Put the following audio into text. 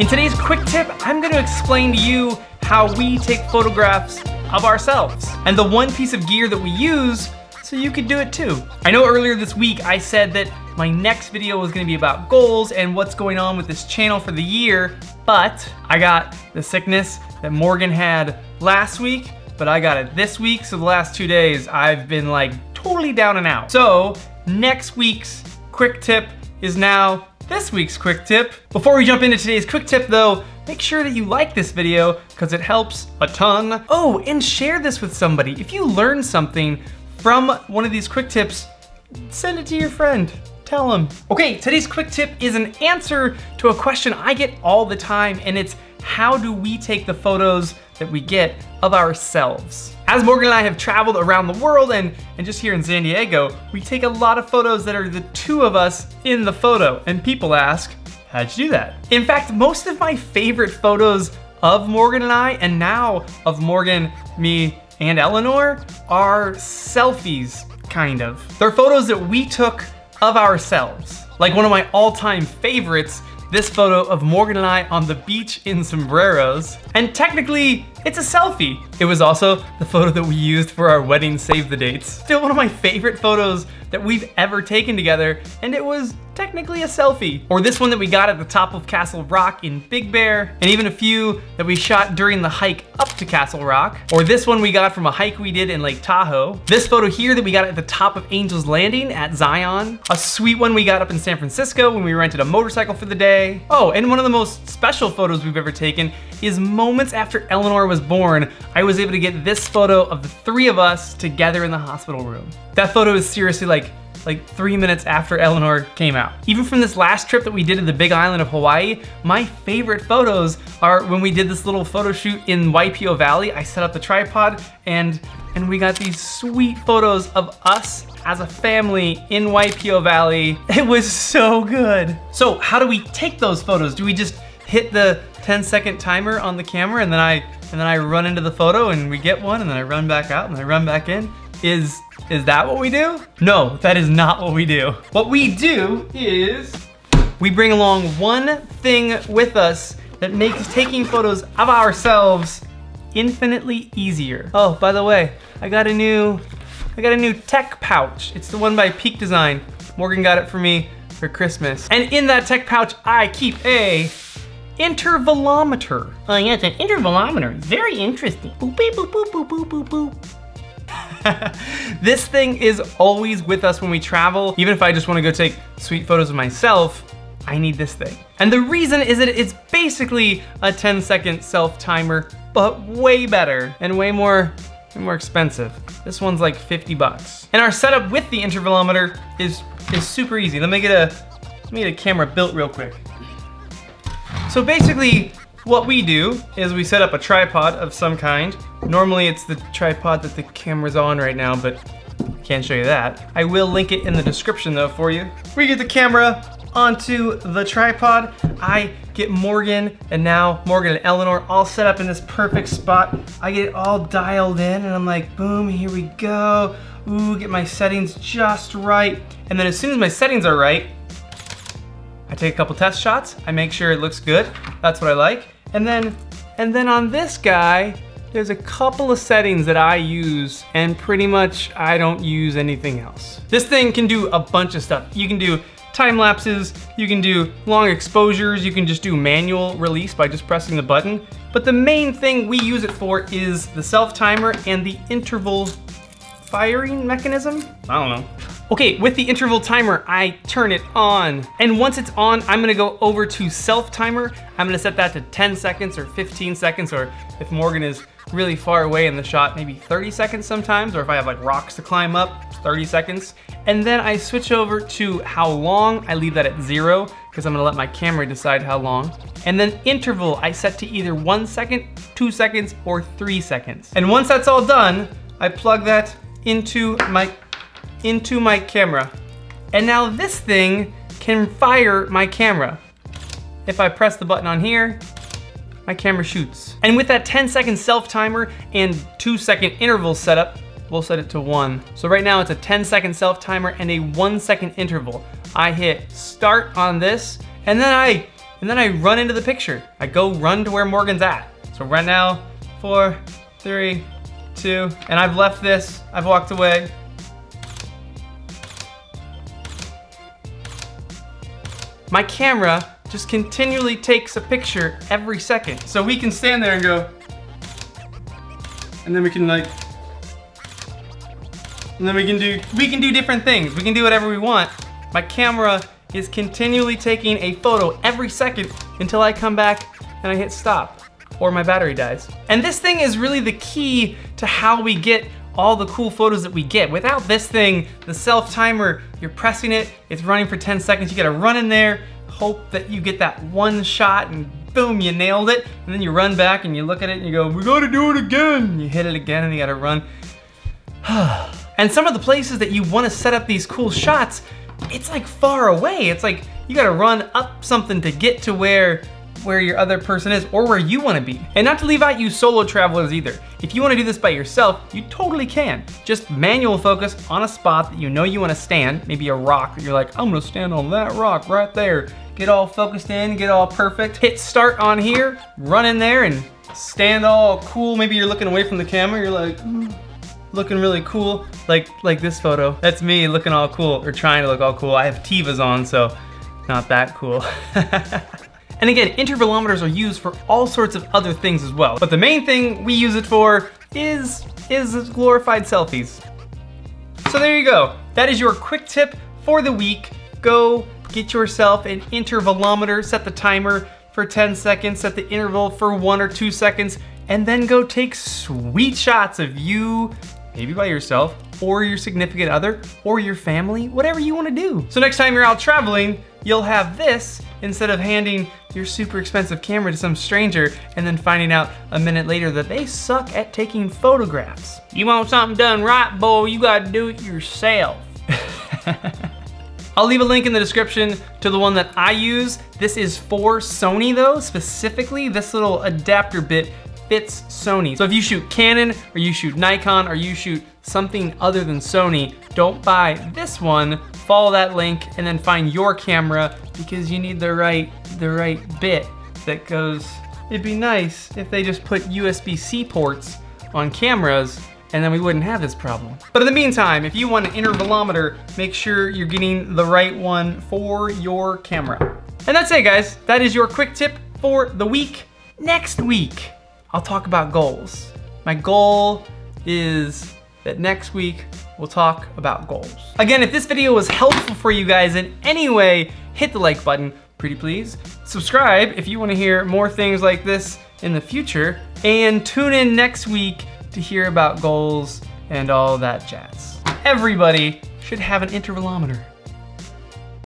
In today's quick tip, I'm going to explain to you how we take photographs of ourselves and the one piece of gear that we use so you could do it too. I know earlier this week I said that my next video was going to be about goals and what's going on with this channel for the year, but I got the sickness that Morgan had last week, but I got it this week, so the last 2 days I've been like totally down and out. So next week's quick tip is now this week's quick tip. Before we jump into today's quick tip though, make sure that you like this video because it helps a ton. Oh, and share this with somebody. If you learn something from one of these quick tips, send it to your friend, tell them. Okay, today's quick tip is an answer to a question I get all the time, and it's how do we take the photos that we get of ourselves? As Morgan and I have traveled around the world and just here in San Diego, we take a lot of photos that are the two of us in the photo, and people ask, how'd you do that? In fact, most of my favorite photos of Morgan and I, and now of Morgan, me, and Eleanor, are selfies, kind of. They're photos that we took of ourselves. Like one of my all-time favorites, this photo of Morgan and I on the beach in sombreros. And technically, it's a selfie. It was also the photo that we used for our wedding save the dates. Still one of my favorite photos that we've ever taken together, and it was technically a selfie. Or this one that we got at the top of Castle Rock in Big Bear, and even a few that we shot during the hike up to Castle Rock. Or this one we got from a hike we did in Lake Tahoe. This photo here that we got at the top of Angel's Landing at Zion. A sweet one we got up in San Francisco when we rented a motorcycle for the day. Oh, and one of the most special photos we've ever taken is moments after Eleanor was born, I was able to get this photo of the three of us together in the hospital room. That photo is seriously like 3 minutes after Eleanor came out. Even from this last trip that we did to the Big Island of Hawaii, my favorite photos are when we did this little photo shoot in Waipio Valley. I set up the tripod and we got these sweet photos of us as a family in Waipio Valley. It was so good. So how do we take those photos? Do we just hit the 10-second timer on the camera and then I run into the photo and we get one and then I run back out and I run back in? Is that what we do? No, that is not what we do. What we do is we bring along one thing with us that makes taking photos of ourselves infinitely easier. Oh, by the way, I got a new tech pouch. It's the one by Peak Design. Morgan got it for me for Christmas. And in that tech pouch, I keep a Intervalometer. Oh yeah, it's an intervalometer. Very interesting. Boop, beep, boop, boop, boop, boop, boop, boop. This thing is always with us when we travel. Even if I just want to go take sweet photos of myself, I need this thing. And the reason is that it's basically a 10-second self timer, but way better and way more expensive. This one's like 50 bucks. And our setup with the intervalometer is super easy. Let me get a camera built real quick. So basically, what we do is we set up a tripod of some kind. Normally it's the tripod that the camera's on right now, but I can't show you that. I will link it in the description though for you. We get the camera onto the tripod. I get Morgan, and now Morgan and Eleanor all set up in this perfect spot. I get it all dialed in and I'm like, boom, here we go. Ooh, get my settings just right. And then as soon as my settings are right, I take a couple test shots, I make sure it looks good, that's what I like. And then on this guy, there's a couple of settings that I use and pretty much I don't use anything else. This thing can do a bunch of stuff. You can do time lapses, you can do long exposures, you can just do manual release by just pressing the button. But the main thing we use it for is the self timer and the interval firing mechanism? I don't know. Okay, with the interval timer, I turn it on. And once it's on, I'm gonna go over to self timer. I'm gonna set that to 10 seconds or 15 seconds, or if Morgan is really far away in the shot, maybe 30 seconds sometimes, or if I have like rocks to climb up, 30 seconds. And then I switch over to how long. I leave that at 0, because I'm gonna let my camera decide how long. And then interval, I set to either 1 second, 2 seconds, or 3 seconds. And once that's all done, I plug that into my camera. And now this thing can fire my camera. If I press the button on here, my camera shoots. And with that 10-second self timer and 2-second interval setup, we'll set it to 1. So right now it's a 10-second self timer and a 1-second interval. I hit start on this, and then I and then I run into the picture. I go run to where Morgan's at. So right now, 4, 3, 2, and I've left this. I've walked away. My camera just continually takes a picture every second. So we can stand there and go, and then we can like, and then we can do different things. We can do whatever we want. My camera is continually taking a photo every second until I come back and I hit stop or my battery dies. And this thing is really the key to how we get all the cool photos that we get. Without this thing, the self-timer, you're pressing it, it's running for 10 seconds, you gotta run in there, hope that you get that one shot and boom, you nailed it. And then you run back and you look at it and you go, we gotta do it again. And you hit it again and you gotta run. And some of the places that you wanna set up these cool shots, it's like far away. It's like you gotta run up something to get to where your other person is or where you wanna be. And not to leave out you solo travelers either. If you wanna do this by yourself, you totally can. Just manual focus on a spot that you know you wanna stand, maybe a rock, you're like, I'm gonna stand on that rock right there. Get all focused in, get all perfect. Hit start on here, run in there and stand all cool. Maybe you're looking away from the camera, you're like, looking really cool, like this photo. That's me looking all cool, or trying to look all cool. I have Tevas on, so not that cool. And again, intervalometers are used for all sorts of other things as well. But the main thing we use it for is glorified selfies. So there you go. That is your quick tip for the week. Go get yourself an intervalometer, set the timer for 10 seconds, set the interval for 1 or 2 seconds, and then go take sweet shots of you, maybe by yourself, or your significant other, or your family, whatever you wanna do. So next time you're out traveling, you'll have this instead of handing your super expensive camera to some stranger and then finding out a minute later that they suck at taking photographs. You want something done right, boy, you gotta do it yourself. I'll leave a link in the description to the one that I use. This is for Sony though, specifically. This little adapter bit fits Sony. So if you shoot Canon, or you shoot Nikon, or you shoot something other than Sony, don't buy this one, follow that link, and then find your camera, because you need the right bit that goes. It'd be nice if they just put USB-C ports on cameras, and then we wouldn't have this problem. But in the meantime, if you want an intervalometer, make sure you're getting the right one for your camera. And that's it, guys. That is your quick tip for the week. Next week, I'll talk about goals. My goal is that next week we'll talk about goals. Again, if this video was helpful for you guys in any way, hit the like button, pretty please. Subscribe if you wanna hear more things like this in the future, and tune in next week to hear about goals and all that jazz. Everybody should have an intervalometer.